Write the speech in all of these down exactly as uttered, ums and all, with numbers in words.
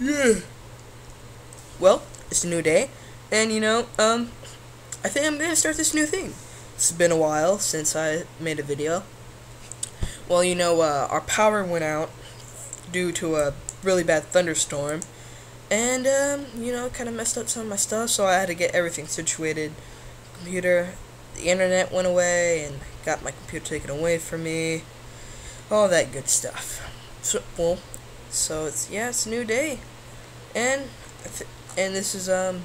Yeah. Well, it's a new day, and you know, um, I think I'm gonna start this new thing. It's been a while since I made a video. Well, you know, uh, our power went out due to a really bad thunderstorm, and, um, you know, kind of messed up some of my stuff, so I had to get everything situated. Computer, the internet went away, and got my computer taken away from me. All that good stuff. So, well, so it's, yeah, it's a new day. And, and this is, um,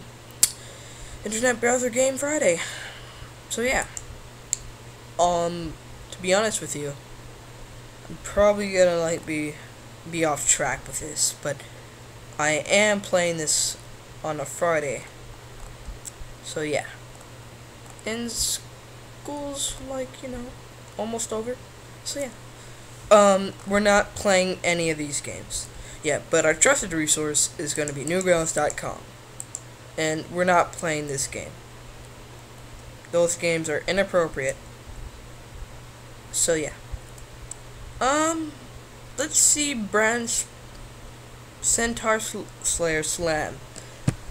Internet Browser Game Friday. So, yeah. Um, to be honest with you, I'm probably gonna, like, be, be off track with this, but I am playing this on a Friday. So, yeah. And school's, like, you know, almost over. So, yeah. Um, we're not playing any of these games yet, but our trusted resource is going to be newgrounds dot com, and we're not playing this game. Those games are inappropriate. So yeah. Um, let's see Branch Centaur Slayer Sam.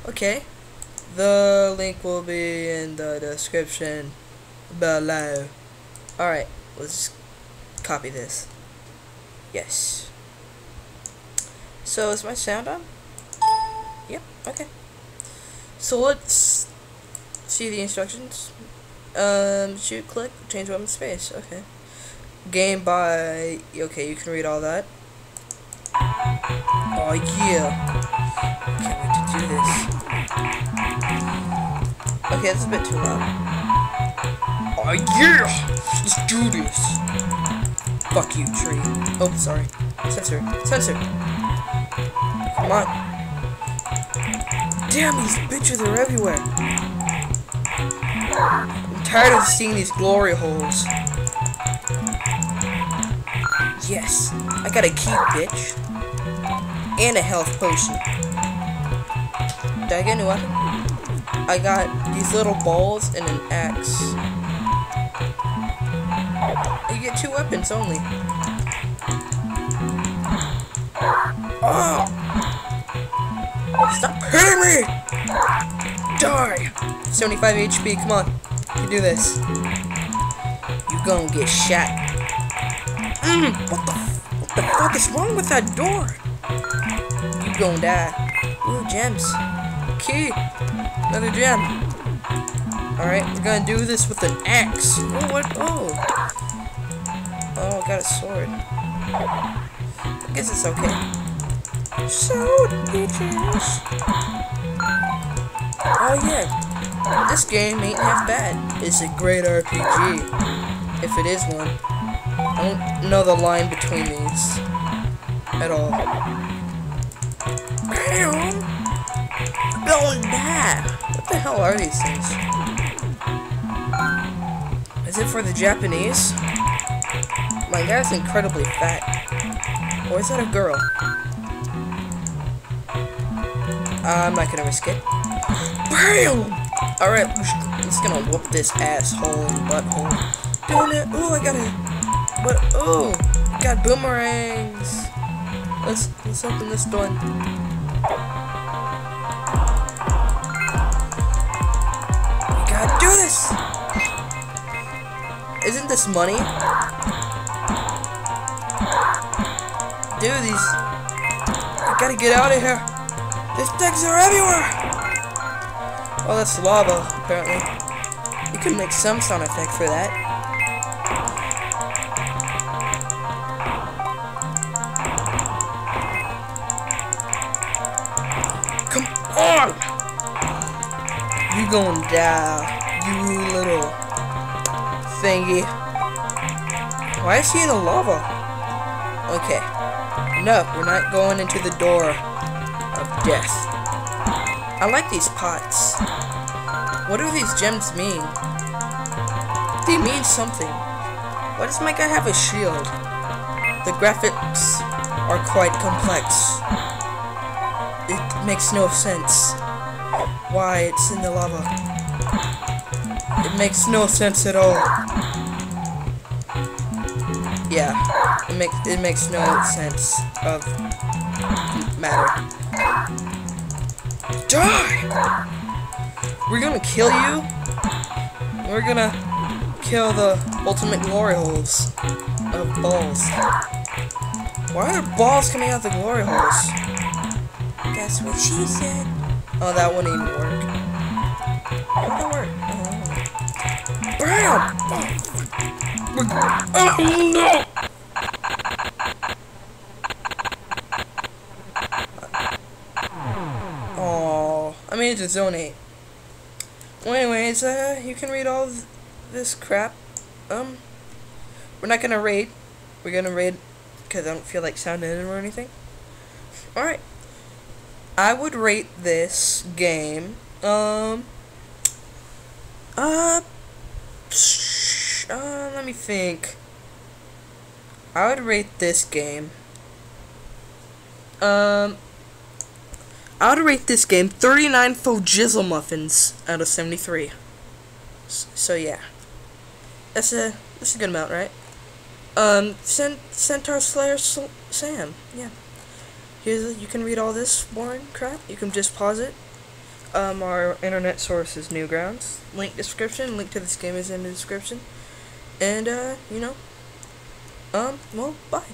Okay, the link will be in the description below. Alright, let's copy this. Yes. So, is my sound on? Yep, okay. So, let's see the instructions. Um, shoot, click, change weapon space. Okay. Game by... Okay, you can read all that. Oh, yeah. Can't wait to do this. Okay, that's a bit too loud. Oh, yeah! Let's do this! Fuck you, tree. Oh, sorry. Sensor. Sensor! Come on. Damn, these bitches are everywhere. I'm tired of seeing these glory holes. Yes. I got a key, bitch. And a health potion. Did I get a new weapon? I got these little balls and an axe. You get two weapons only. Oh! Stop hitting me! Die! seventy-five H P, come on. You can do this. You gonna get shot. Mm, what the f what the fuck is wrong with that door? You gonna die. Ooh, gems. Key. Another gem. Alright, we're gonna do this with an axe. Oh, what? Oh. Oh, got a sword. I guess it's okay. So, bitches. Oh yeah, this game ain't half bad. It's a great R P G, if it is one. I don't know the line between these at all. Bam! Don't die! What the hell are these things? Is it for the Japanese? My guy's incredibly fat. Or is that a girl? I'm not gonna risk it. BAM! Alright, I'm just gonna whoop this asshole butthole. Doing it! Ooh, I got a... But, ooh! I got boomerangs! Let's, let's open this door. We gotta do this! Isn't this money? Dude, these... I gotta get out of here! These things are everywhere! Oh, that's lava, apparently. You could make some sound effect for that. Come on! You gonna die, you little thingy. Why is he in the lava? Okay. No, we're not going into the door. Death. I like these pots. What do these gems mean? They mean something. Why does my guy have a shield? The graphics are quite complex. It makes no sense why it's in the lava. It makes no sense at all. yeah, it makes it makes no sense of matter. Die! We're gonna kill you. We're gonna kill the ultimate glory holes of balls. Why are balls coming out of the glory holes? That's what she said. Oh, that wouldn't even work. That wouldn't work. Oh. Brown! Oh no! Oh, I mean, it's zone eight. Well, anyways, uh, you can read all th this crap. Um, we're not gonna raid. We're gonna raid because I don't feel like sounding it or anything. All right. I would rate this game, um, uh, psh, uh, let me think, I would rate this game, um, I would rate this game thirty-nine Fojizzle Muffins out of seventy-three, so, so yeah, that's a, that's a good amount, right? Um, Cent Centaur Slayer Sl Sam, yeah. Here's, you can read all this boring crap. You can just pause it. Um, our internet source is Newgrounds. Link description. Link to this game is in the description. And, uh, you know. Um, well, bye.